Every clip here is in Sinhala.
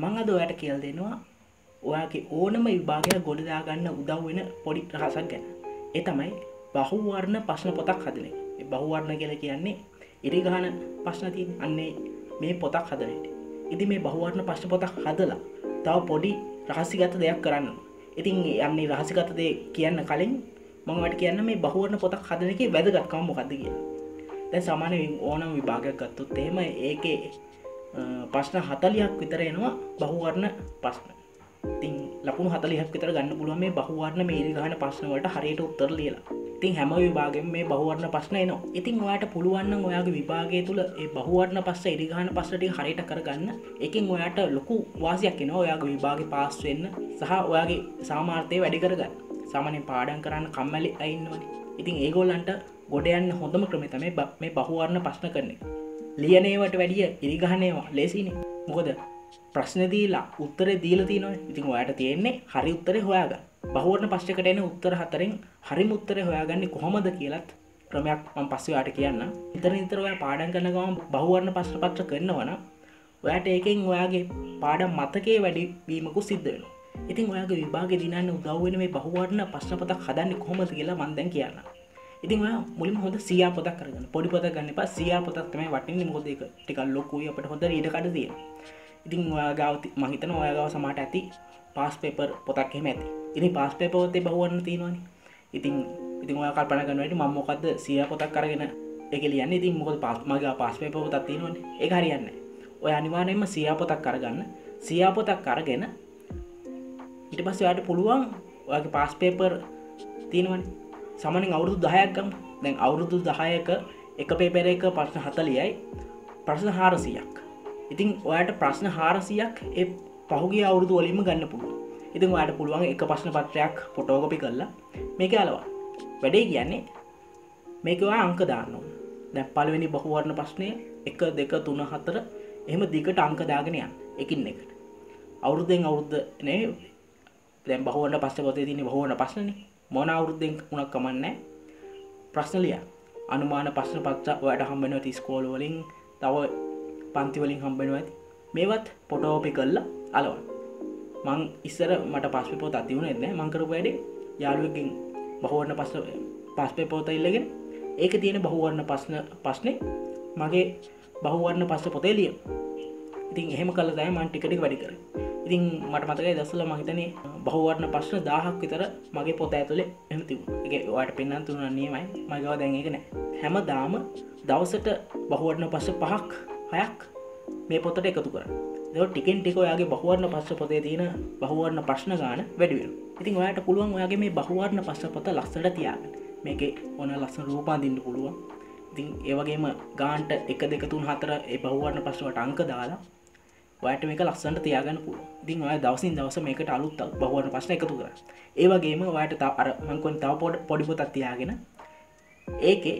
මම අද ඔයාලට කියලා දෙනවා ඔයාගේ ඕනම විභාගයක් ගොඩ දා ගන්න උදව් වෙන පොඩි රහසක් ගැන. ඒ තමයි බහුවර්ණ ප්‍රශ්න පොතක් හදන එක. ඒ බහුවර්ණ කියලා කියන්නේ ඉරි ගහන ප්‍රශ්න තියෙන අන්නේ මේ පොතක් හදන එක. ඉතින් මේ බහුවර්ණ ප්‍රශ්න පොතක් හදලා තව පොඩි රහසිගත දෙයක් කරන්න. ඉතින් යන්නේ රහසිගත දේ කියන්න කලින් මම ඔයාලට කියන්න මේ බහුවර්ණ පොතක් හදන එකේ වැදගත්කම මොකද්ද කියලා. දැන් සාමාන්‍යයෙන් ඕනම විභාගයක් ගත්තොත් එහෙම ඒකේ ප්‍රශ්න 40ක් විතර එනවා බහුවර්ණ ප්‍රශ්න. ඉතින් ලකුණු 40ක් විතර ගන්න පුළුවන් මේ බහුවර්ණ මේල් ගහන ප්‍රශ්න වලට හරියට උත්තර ලියලා. ඉතින් හැම විභාගෙම මේ බහුවර්ණ ප්‍රශ්න එනවා. ඉතින් ඔයාට පුළුවන් නම් ඔයාගේ විභාගය තුල මේ බහුවර්ණ ප්‍රශ්න ඉරි ගහන ප්‍රශ්න ටික හරියට කරගන්න. ඒකෙන් ඔයාට ලොකු වාසියක් එනවා ඔයාගේ විභාගේ පාස් වෙන්න සහ ඔයාගේ සාමාර්ථය වැඩි කරගන්න. සාමාන්‍යයෙන් පාඩම් කරන්න කම්මැලි අය ඉන්නවනේ. ඉතින් ඒගොල්ලන්ට ගොඩ යන්න හොඳම ක්‍රමය තමයි මේ බහුවර්ණ ප්‍රශ්න කරන එක. ලියනේවට වැඩිය ඉරි ගහනේවා ලේසියිනේ. මොකද ප්‍රශ්න දීලා උත්තරේ දීලා තියෙනවනේ. ඉතින් ඔයාට තියෙන්නේ හරි උත්තරේ හොයාගන්න. බහුවර්ණ ප්‍රශ්නයකට එන උත්තර හතරෙන් හරිම උත්තරේ හොයාගන්නේ කොහොමද කියලාත් ක්‍රමයක් මම පස්සේ ඔයාට කියන්නම්. නිතර ඔයා පාඩම් කරන ගමන් බහුවර්ණ ප්‍රශ්න පත්‍ර කරනවා නම් ඔයාට ඒකෙන් ඔයාගේ පාඩම් මතකයේ වැඩි වීමකු සිද්ධ වෙනවා. ඉතින් ඔයාගේ විභාගේ දිනන්න උදව් වෙන මේ බහුවර්ණ ප්‍රශ්න පතක් හදන්නේ කොහොමද කියලා මම දැන් කියන්නම්. ඉතින් ඔයා මුලින්ම හොඳ CR පොතක් කරගන්න. පොඩි පොතක් ගන්න එපා. CR පොතක් තමයි වටින්නේ. මොකද ඒක ටිකක් ලොකුයි අපිට හොඳ රීඩ කඩ තියෙනවා. ඉතින් ඔයා ගාව මම හිතන ඔයා ගාව සමහරට ඇති පාස් පේපර් පොතක් එහෙම ඇති. ඉතින් පාස් පේපර් පොතේ බහුවර්ණ තියෙනවනේ. ඉතින් ඔයා කල්පනා කරනවා ඉතින් මම මොකද්ද CR පොතක් අරගෙන ඒක ලියන්නේ. ඉතින් මොකද මගේ ගාව පාස් පේපර් පොතක් තියෙනවනේ. ඒක හරියන්නේ නැහැ. ඔයා අනිවාර්යයෙන්ම CR පොතක් අරගන්න. CR පොතක් අරගෙන ඊට පස්සේ ඔයාට පුළුවන් ඔයාගේ පාස් පේපර් තියෙනවනේ. සාමාන්‍යයෙන් අවුරුදු 10ක් ගමු. දැන් අවුරුදු 10ක එක පේපර් එක ප්‍රශ්න 40යි ප්‍රශ්න 400ක්. ඉතින් ඔයාට ප්‍රශ්න 400ක් ඒ පහුගිය අවුරුදු වලින්ම ගන්න පුළුවන්. ඉතින් ඔයාට පුළුවන් එක ප්‍රශ්න පත්‍රයක් ෆොටෝකෝපි කරලා මේක අලවන්න. වැඩේ කියන්නේ මේක ඔයා අංක දාන්න ඕන. දැන් පළවෙනි බහුවර්ණ ප්‍රශ්නේ 1 2 3 4 එහෙම දිගට අංක දාගෙන යන්න. එකින් එකට. අවුරුද්දෙන් අවුරුද්ද නේ. දැන් බහුවර්ණ ප්‍රශ්න පොතේ තියෙන බහුවර්ණ ප්‍රශ්නනේ. මොන අවුරුද්දෙන් වුණත් කමන්නේ. ප්‍රශ්න ලියන්න. අනුමාන ප්‍රශ්න පත්‍ර ඔයාට හම්බ වෙනවා 30 කෝල වලින්. තව පන්ති වලින් හම්බෙනවා ඇති. මේවත් ෆොටෝකෝපි කරලා අලවන්න. මං ඉස්සර මට පාස්පෝට් පොත අති වුණේ නැහැ. මං කරපු වැඩේ යාළුවෙක්ගෙන් බහුවර්ණ පාස්පෝට් පොත ඉල්ලගෙන ඒකේ තියෙන බහුවර්ණ ප්‍රශ්නේ මගේ බහුවර්ණ පාස්පෝට් පොතේ ලියුවා. ඉතින් එහෙම කළා තමයි මං ටික ටික වැඩි කරේ. ඉතින් මට මතකයි දවසල මං හිතන්නේ බහුවර්ණ ප්‍රශ්න 1000ක් විතර මගේ පොත ඇතුලේ එහෙම තිබුණා. ඒක ඔයාලට පෙන්වන්න තුනක් නියමයි. මගේ ගාව දැන් ඒක නැහැ. හැමදාම දවසට බහුවර්ණ ප්‍රශ්න 5ක් 6ක් මේ පොතට එකතු කරන්න. ඒක ටිකෙන් ටික ඔයාගේ බහුවර්ණ ප්‍රශ්න පොතේ තියෙන බහුවර්ණ ප්‍රශ්න ගාන වැඩි වෙනවා. ඉතින් ඔයාට පුළුවන් ඔයාගේ මේ බහුවර්ණ ප්‍රශ්න පොත ලස්සනට තියාගන්න. මේකේ ඕන ලස්සන රූප අඳින්න පුළුවන්. ඉතින් ඒ වගේම ගානට 1 2 3 4 ඒ බහුවර්ණ ප්‍රශ්න වලට අංක දාලා ඔයාට මේක ලස්සනට තියාගන්න පුළුවන්. ඉතින් ඔයා දවසින් දවස මේකට අලුත් බහුවර්ණ ප්‍රශ්න එකතු කරන්න. ඒ වගේම ඔයාට අර මම කියන තව පොඩි පොතක් තියාගෙන ඒකේ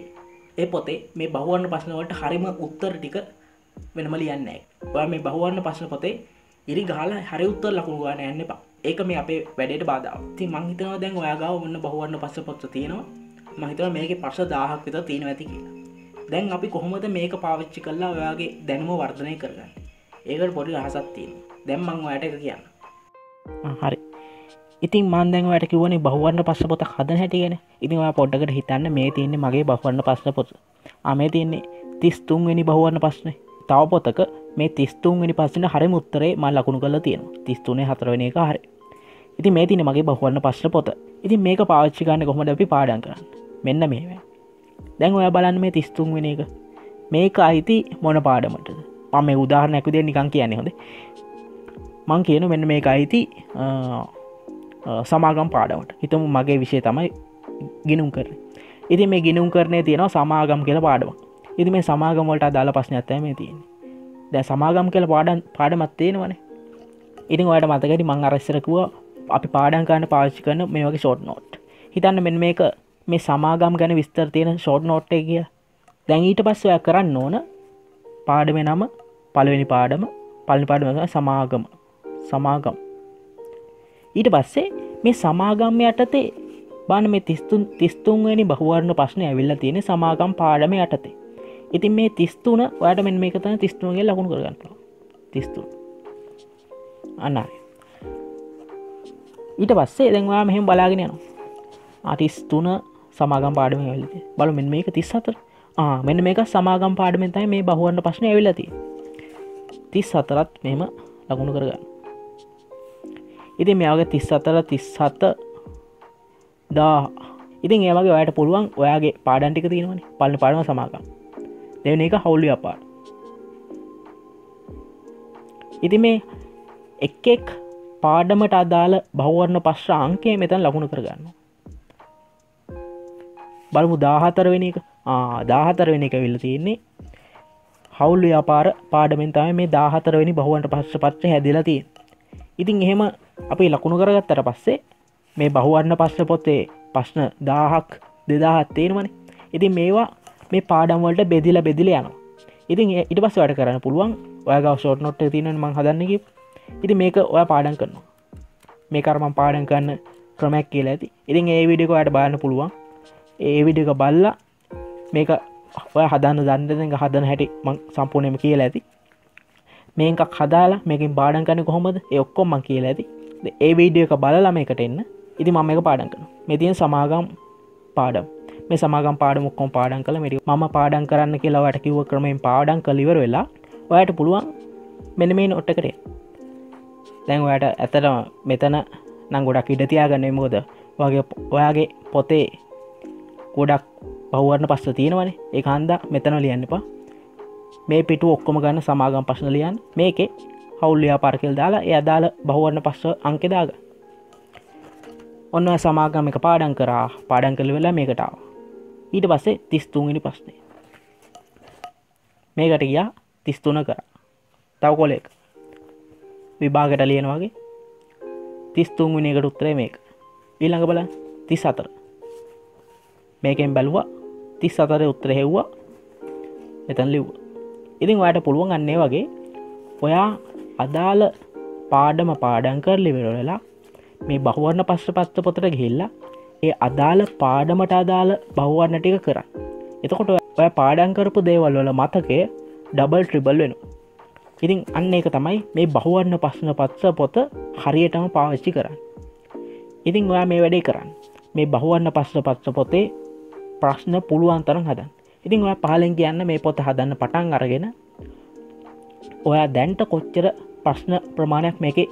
ඒ පොතේ මේ බහුවර්ණ ප්‍රශ්න වලට හරියම උත්තර ටික වෙනම ලියන්න නැහැ. ඔයා මේ බහුවර්ණ ප්‍රශ්න පොතේ ඉරි ගහලා හරි උත්තර ලකුණු ගන්න යන්න එපා. ඒක මේ අපේ වැඩේට බාධාවක්. ඉතින් මම හිතනවා දැන් ඔයා ගාව මොන බහුවර්ණ ප්‍රශ්න පොත තියෙනවා. මම හිතනවා මේකේ ප්‍රශ්න 1000ක් විතර තියෙනවා ඇති කියලා. දැන් අපි කොහොමද මේක පාවිච්චි කරලා ඔයාගේ දැනුම වර්ධනය කරගන්නේ? ඒකට පොඩි රහසක් තියෙනවා. දැන් මම ඔයාට ඒක කියන්නම්. හරි. ඉතින් මම දැන් ඔයාට කියවනේ බහුවර්ණ ප්‍රශ්න පොත හදන හැටි ගැන. ඉතින් ඔයා පොඩ්ඩකට හිතන්න මේ තියෙන්නේ මගේ බහුවර්ණ ප්‍රශ්න පොත. මේ තියෙන්නේ 33 වෙනි බහුවර්ණ ප්‍රශ්නේ. තව පොතක මේ 33 වෙනි ප්‍රශ්නේ හරියම උත්තරේ මම ලකුණු කරලා තියෙනවා. 33 4 වෙනි එක හරියි. ඉතින් මේ තියෙන්නේ මගේ බහුවර්ණ ප්‍රශ්න පොත. ඉතින් මේක පාවිච්චි ගන්න කොහොමද අපි පාඩම් කරන්නේ? මෙන්න මේවයි. දැන් ඔයා බලන්න මේ 33 වෙනි එක. මේක අයිති මොන පාඩමටද? මම මේ උදාහරණයක් විදියට නිකන් කියන්නේ හොඳේ. මම කියනවා මෙන්න මේක අයිති සමාගම් පාඩමට. හිතමු මගේ විෂය තමයි ගිණුම් කරන්නේ. ඉතින් මේ ගිණුම් කරන්නේ තියෙනවා සමාගම් කියලා පාඩමක්. ඉතින් මේ සමාගම් වලට අදාළ ප්‍රශ්නයක් තමයි මේ තියෙන්නේ. දැන් සමාගම් කියලා පාඩමක් තියෙනවනේ. ඉතින් ඔයාලට මතකයි මම අර ඉස්සර කිව්වා අපි පාඩම් කරන්න පාවිච්චි කරන මේ වගේ ෂෝට් නෝට්. හිතන්න මෙන්න මේක මේ සමාගම් ගැන විස්තර තියෙන ෂෝට් නෝට් එක කියලා. දැන් ඊට පස්සේ ඔයා කරන්න ඕන පාඩමේ නම පළවෙනි පාඩම සමාගම. ඊට පස්සේ මේ සමාගම් යටතේ බලන්න මේ 33 වෙනි බහුවර්ණ ප්‍රශ්නේ ඇවිල්ලා තියෙන සමාගම් පාඩමේ යටතේ. ඉතින් මේ 33 ඔයාට මෙන්න මේක තමයි 33 කියලා ලකුණු කරගන්න පුළුවන්. 33 අන්න ඊට පස්සේ දැන් ඔයා මෙහෙම බලාගෙන යනවා. 33 සමාගම් පාඩමේ ඇවිල්ලා තියෙන්නේ. බලමු මෙන්න මේක 34. මෙන්න මේක සමාගම් පාඩමෙන් තමයි මේ බහුවර්ණ ප්‍රශ්නේ ඇවිල්ලා තියෙන්නේ. 34ත් මෙහෙම ලකුණු කරගන්න. ඉතින් මේ වගේ 34 1000. ඉතින් ඒ වගේ ඔයාට පුළුවන් ඔයාගේ පාඩම් ටික තියෙනවනේ. පළවෙනි පාඩම සමාගම්. දෙවෙනි එක හවුල් ව්‍යාපාර. ඉතින් මේ එක් පාඩමට අදාළ බහුවර්ණ ප්‍රශ්න අංකය මෙතන ලකුණු කරගන්නවා. බලමු 14 වෙනි එක. 14 වෙනි එක ඇවිල්ලා තියෙන්නේ හවුල් ව්‍යාපාර පාඩමෙන් තමයි මේ 14 වෙනි බහුවර්ණ ප්‍රශ්න පත්‍රය හැදෙලා තියෙන්නේ. ඉතින් එහෙම අපි ලකුණු කරගත්තට පස්සේ මේ බහුවර්ණ ප්‍රශ්න පොතේ ප්‍රශ්න 1000ක් 2000ක් තියෙනවනේ. ඉතින් මේවා මේ පාඩම් වලට බෙදලා යනවා. ඉතින් ඊට පස්සේ වැඩ කරන්න පුළුවන් ඔයාගේ ෂෝට් නෝට් එක තියෙනවනේ මම හදන්නේ කිව්වා. ඉතින් මේක ඔයා පාඩම් කරනවා. මේක අර මම පාඩම් කරන ක්‍රමයක් කියලා ඇති. ඉතින් ඒ වීඩියෝ එක ඔයාට බලන්න පුළුවන්. ඒ වීඩියෝ එක බලලා මේක ඔයා හදන්න දන්නේ හදන හැටි මම සම්පූර්ණයෙන්ම කියලා ඇති. මේ එකක් හදාලා මේකෙන් පාඩම් කරන්නේ කොහොමද? ඒ ඔක්කොම මම කියලා ඇති. ඒ වීඩියෝ එක බලලා මේකට එන්න. ඉතින් මම මේක පාඩම් කරනවා. මේ තියෙන සමාගම් පාඩම්. මේ සමාගම් පාඩම ඔක්කොම පාඩම් කළා. මේ මම පාඩම් කරන්න කියලා ඔයාට කිව්ව ක්‍රමයෙන් පාඩම් කළ ඉවර වෙලා ඔයාට පුළුවන් මෙන්න මේ නෝට් එකට එන්න. දැන් ඔයාට ඇත්තටම මෙතන නම් ගොඩක් ඉඩ තියාගන්නේ මොකද ඔයාගේ පොතේ ගොඩක් බහුවර්ණ ප්‍රශ්න තියෙනවනේ. ඒක හන්දා මෙතන ලියන්න එපා. මේ පිටුව ඔක්කොම ගන්න සමාගම් ප්‍රශ්න ලියන්න. මේකේ හවුල් ව්‍යාපාර කියලා දාලා ඒ අදාළ බහුවර්ණ ප්‍රශ්න අංකේ දාගන්න. ඔන්න ඔය සමාගම් එක පාඩම් කරා. පාඩම් කළ වෙලාව මේකට ආවා. ඊට පස්සේ 33 වෙනි ප්‍රශ්නේ. මේකට ගියා 33 කරා. තව කොලේක විභාගයට ලියන වගේ 33 වෙනි එකට උත්තරේ මේක. ඊළඟ බලන්න 34. මේකෙන් බලුවා 34 උත්තරේ හෙව්වා. මෙතන ලිව්වා. ඉතින් ඔයාට පුළුවන් අන්න ඒ වගේ ඔයා අදාළ පාඩම පාඩම් කරලා ඉවර වෙලා මේ බහුවර්ණ ප්‍රශ්නපත්‍ර පොතට ගිහිල්ලා ඒ අදාළ පාඩමට අදාළ බහුවර්ණ ටික කරන්න. එතකොට ඔයා පාඩම් කරපු දේවල් වල මතකය ඩබල් ට්‍රිබල් වෙනවා. ඉතින් අන්න ඒක තමයි මේ බහුවර්ණ ප්‍රශ්න පත්‍ර පොත හරියටම පාවිච්චි කරන්න. ඉතින් ඔයා මේ වැඩේ කරන්න. මේ බහුවර්ණ ප්‍රශ්න පත්‍ර පොතේ ප්‍රශ්න පුළුවන් තරම් හදන්න. ඉතින් ඔයා පහලෙන් කියන්න මේ පොත හදන්න පටන් අරගෙන ඔයා දැන්ට කොච්චර ප්‍රශ්න ප්‍රමාණයක් මේකේ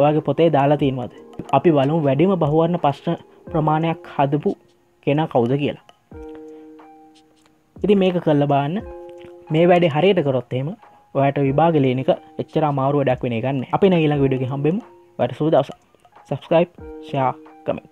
ඔයාගේ පොතේ දාලා තියෙනවද? අපි බලමු වැඩිම බහුවර්ණ ප්‍රශ්න ප්‍රමාණයක් හදපු කෙනා කවුද කියලා. ඉතින් මේක කරලා බලන්න. මේ වැඩේ හරියට කරොත් එහෙම ඔයාට විභාග ලියන එක එච්චර අමාරු වැඩක් වෙන්නේ නැහැ. අපි ඊළඟ වීඩියෝ එකේ හම්බෙමු. ඔයාට සුබ දවසක්. Subscribe, share, comment.